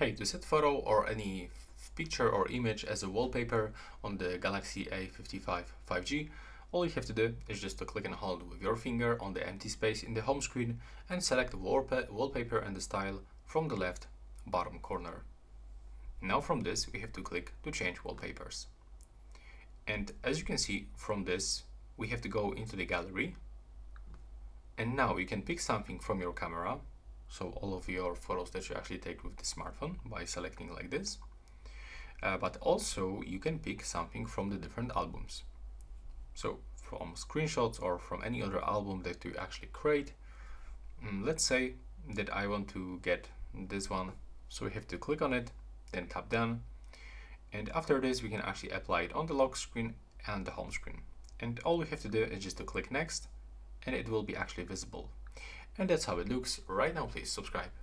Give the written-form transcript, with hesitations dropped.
Hey, to set photo or any picture or image as a wallpaper on the Galaxy A55 5G, all you have to do is just to click and hold with your finger on the empty space in the home screen and select wallpaper and the style from the left bottom corner. Now from this we have to click to change wallpapers. And as you can see from this, we have to go into the gallery. And now you can pick something from your camera, so all of your photos that you actually take with the smartphone by selecting like this. But also you can pick something from the different albums. So from screenshots or from any other album that you actually create. Let's say that I want to get this one. So we have to click on it, then tap done. And after this, we can actually apply it on the lock screen and the home screen. And all we have to do is just to click next and it will be actually visible. And that's how it looks right now. Please subscribe.